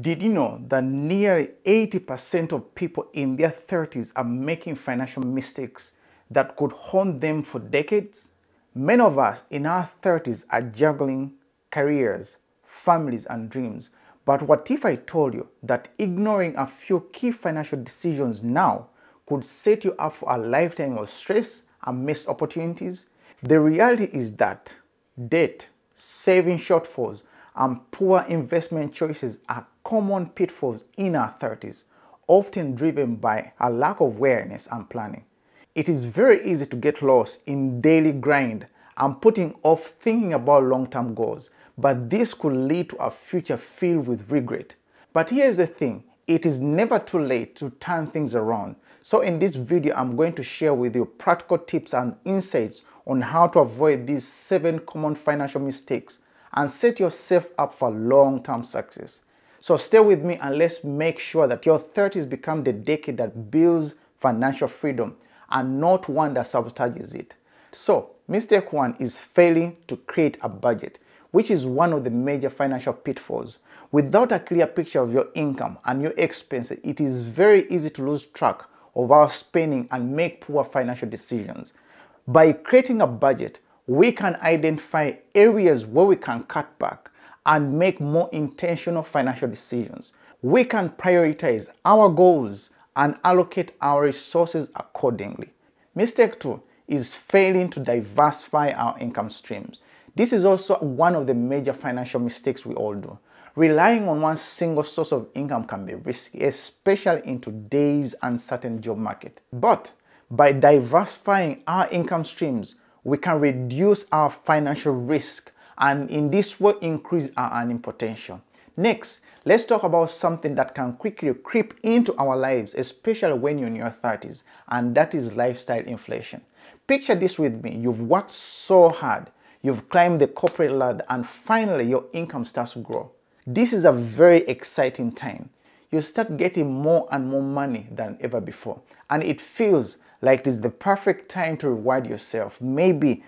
Did you know that nearly 80% of people in their 30s are making financial mistakes that could haunt them for decades? Many of us in our 30s are juggling careers, families, and dreams. But what if I told you that ignoring a few key financial decisions now could set you up for a lifetime of stress and missed opportunities? The reality is that debt, saving shortfalls, and poor investment choices are common pitfalls in our 30s, often driven by a lack of awareness and planning. It is very easy to get lost in daily grind and putting off thinking about long-term goals, but this could lead to a future filled with regret. But here's the thing, it is never too late to turn things around. So in this video, I'm going to share with you practical tips and insights on how to avoid these 7 common financial mistakes and set yourself up for long-term success. So stay with me and let's make sure that your 30s become the decade that builds financial freedom and not one that sabotages it. So mistake 1 is failing to create a budget, which is one of the major financial pitfalls. Without a clear picture of your income and your expenses, it is very easy to lose track of our spending and make poor financial decisions. By creating a budget, we can identify areas where we can cut back and make more intentional financial decisions. We can prioritize our goals and allocate our resources accordingly. Mistake 2 is failing to diversify our income streams. This is also one of the major financial mistakes we all do. Relying on one single source of income can be risky, especially in today's uncertain job market. But by diversifying our income streams, we can reduce our financial risk and in this way increase our earning potential. Next, let's talk about something that can quickly creep into our lives, especially when you're in your 30s, and that is lifestyle inflation. Picture this with me. You've worked so hard, you've climbed the corporate ladder, and finally your income starts to grow. This is a very exciting time. You start getting more and more money than ever before, and it feels like it is the perfect time to reward yourself. Maybe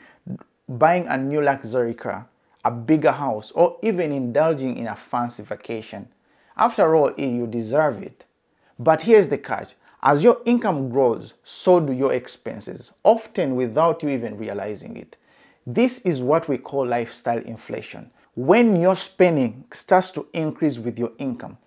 buying a new luxury car, a bigger house, or even indulging in a fancy vacation. After all, you deserve it. But here's the catch. As your income grows, so do your expenses, often without you even realizing it. This is what we call lifestyle inflation. When your spending starts to increase with your income,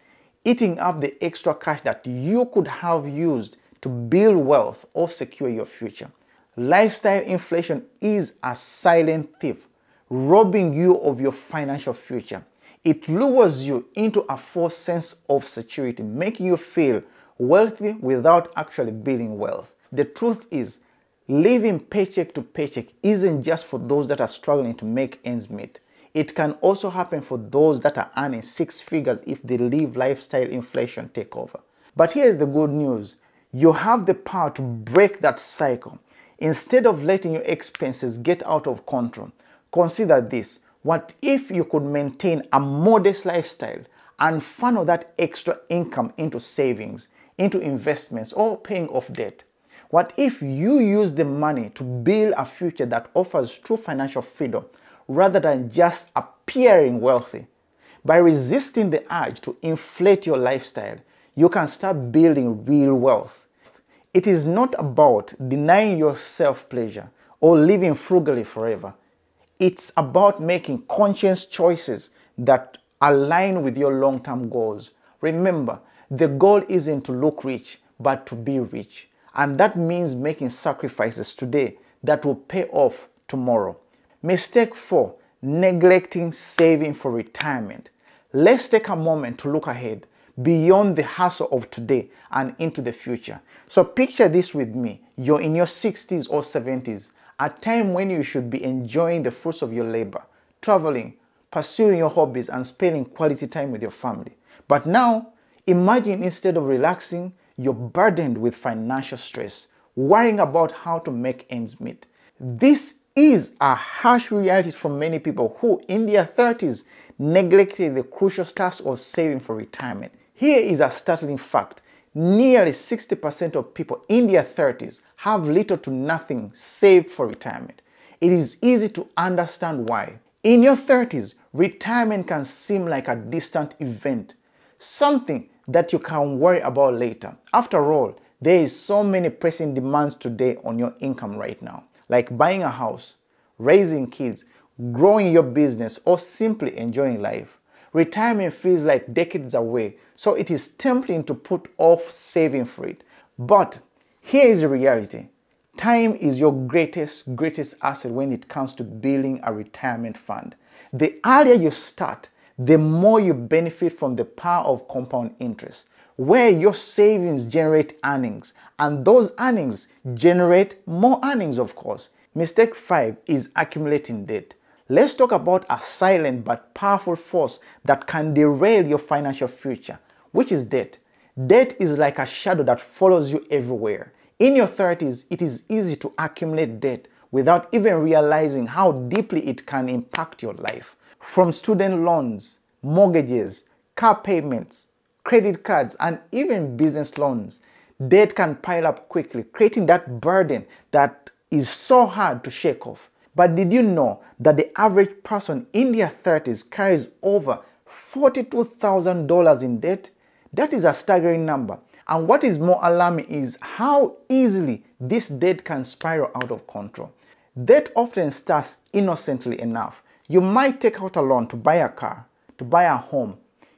eating up the extra cash that you could have used to build wealth or secure your future. Lifestyle inflation is a silent thief, robbing you of your financial future. It lures you into a false sense of security, making you feel wealthy without actually building wealth. The truth is, living paycheck to paycheck isn't just for those that are struggling to make ends meet. It can also happen for those that are earning 6 figures if they leave lifestyle inflation take over. But here's the good news. You have the power to break that cycle. Instead of letting your expenses get out of control, consider this. What if you could maintain a modest lifestyle and funnel that extra income into savings, into investments, or paying off debt? What if you use the money to build a future that offers true financial freedom rather than just appearing wealthy? By resisting the urge to inflate your lifestyle, you can start building real wealth. It is not about denying yourself pleasure or living frugally forever. It's about making conscious choices that align with your long-term goals. Remember, the goal isn't to look rich, but to be rich. And that means making sacrifices today that will pay off tomorrow. Mistake 4, neglecting saving for retirement. Let's take a moment to look ahead, beyond the hassle of today and into the future. So picture this with me. You're in your 60s or 70s, a time when you should be enjoying the fruits of your labor, traveling, pursuing your hobbies, and spending quality time with your family. But now, imagine instead of relaxing, you're burdened with financial stress, worrying about how to make ends meet. This is a harsh reality for many people who, in their 30s, neglected the crucial task of saving for retirement. Here is a startling fact. Nearly 60% of people in their 30s have little to nothing saved for retirement. It is easy to understand why. In your 30s, retirement can seem like a distant event, something that you can worry about later. After all, there is so many pressing demands today on your income right now, like buying a house, raising kids, growing your business, or simply enjoying life. Retirement feels like decades away, so it is tempting to put off saving for it. But here is the reality. Time is your greatest asset when it comes to building a retirement fund. The earlier you start, the more you benefit from the power of compound interest, where your savings generate earnings, and those earnings generate more earnings, of course. Mistake 5 is accumulating debt. Let's talk about a silent but powerful force that can derail your financial future, which is debt. Debt is like a shadow that follows you everywhere. In your 30s, it is easy to accumulate debt without even realizing how deeply it can impact your life. From student loans, mortgages, car payments, credit cards, and even business loans, debt can pile up quickly, creating that burden that is so hard to shake off. But did you know that the average person in their 30s carries over $42,000 in debt? That is a staggering number. And what is more alarming is how easily this debt can spiral out of control. Debt often starts innocently enough. You might take out a loan to buy a car, to buy a home,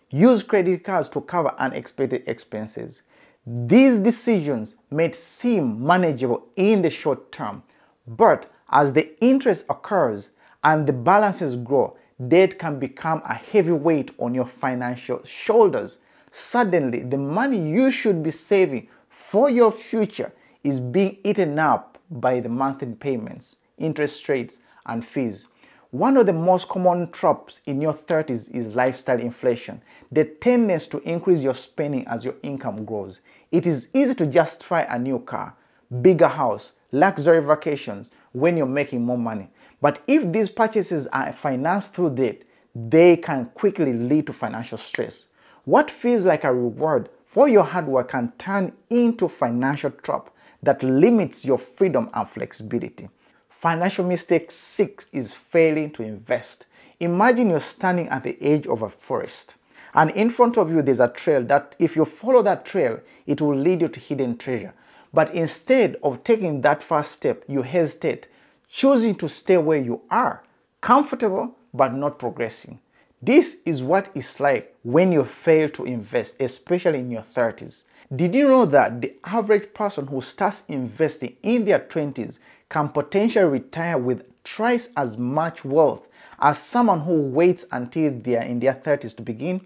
use credit cards to cover unexpected expenses. These decisions may seem manageable in the short term, but as the interest occurs and the balances grow, debt can become a heavy weight on your financial shoulders. Suddenly, the money you should be saving for your future is being eaten up by the monthly payments, interest rates, and fees. One of the most common traps in your 30s is lifestyle inflation, the tendency to increase your spending as your income grows. It is easy to justify a new car, bigger house, luxury vacations when you're making more money. But if these purchases are financed through debt, they can quickly lead to financial stress. What feels like a reward for your hard work can turn into a financial trap that limits your freedom and flexibility. Financial mistake 6 is failing to invest. Imagine you're standing at the edge of a forest, and in front of you there's a trail that if you follow that trail, it will lead you to hidden treasure. But instead of taking that first step, you hesitate, choosing to stay where you are, comfortable but not progressing. This is what it's like when you fail to invest, especially in your 30s. Did you know that the average person who starts investing in their 20s can potentially retire with twice as much wealth as someone who waits until they are in their 30s to begin?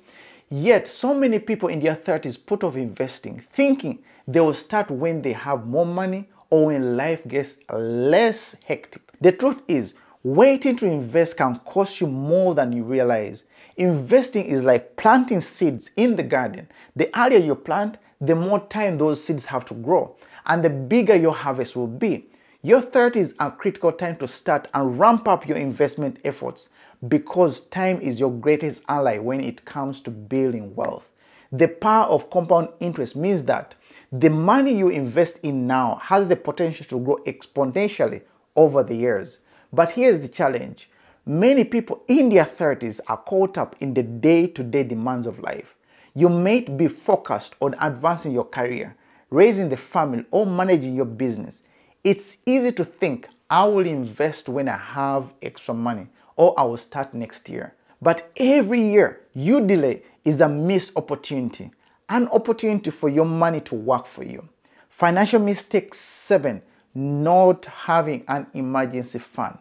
Yet, so many people in their 30s put off investing, thinking they will start when they have more money or when life gets less hectic. The truth is, waiting to invest can cost you more than you realize. Investing is like planting seeds in the garden. The earlier you plant, the more time those seeds have to grow, and the bigger your harvest will be. Your 30s are a critical time to start and ramp up your investment efforts because time is your greatest ally when it comes to building wealth. The power of compound interest means that the money you invest in now has the potential to grow exponentially over the years. But here's the challenge. Many people in their 30s are caught up in the day-to-day demands of life. You may be focused on advancing your career, raising the family, or managing your business. It's easy to think, I will invest when I have extra money, or I will start next year. But every year you delay is a missed opportunity, an opportunity for your money to work for you. Financial mistake 7, not having an emergency fund.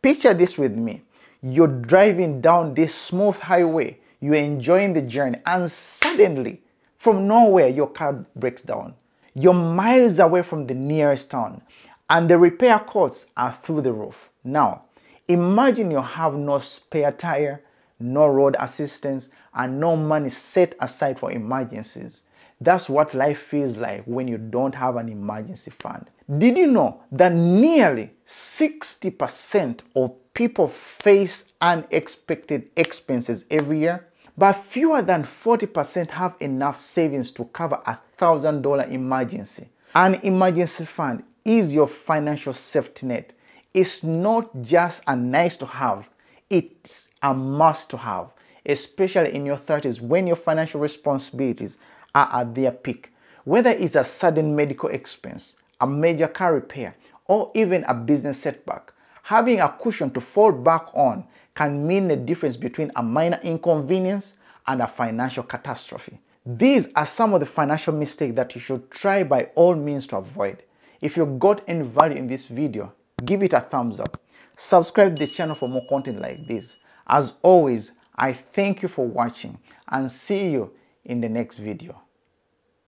Picture this with me. You're driving down this smooth highway, you're enjoying the journey, and suddenly, from nowhere, your car breaks down. You're miles away from the nearest town, and the repair costs are through the roof. Now, imagine you have no spare tire, no road assistance, and no money set aside for emergencies. That's what life feels like when you don't have an emergency fund. Did you know that nearly 60% of people face unexpected expenses every year? But fewer than 40% have enough savings to cover a $1,000 emergency. An emergency fund is your financial safety net. It's not just a nice to have, it's a must to have, especially in your 30s, when your financial responsibilities are at their peak. Whether it's a sudden medical expense, a major car repair, or even a business setback, having a cushion to fall back on can mean the difference between a minor inconvenience and a financial catastrophe. These are some of the financial mistakes that you should try by all means to avoid. If you got any value in this video, give it a thumbs up. Subscribe to the channel for more content like this. As always, I thank you for watching and see you in the next video.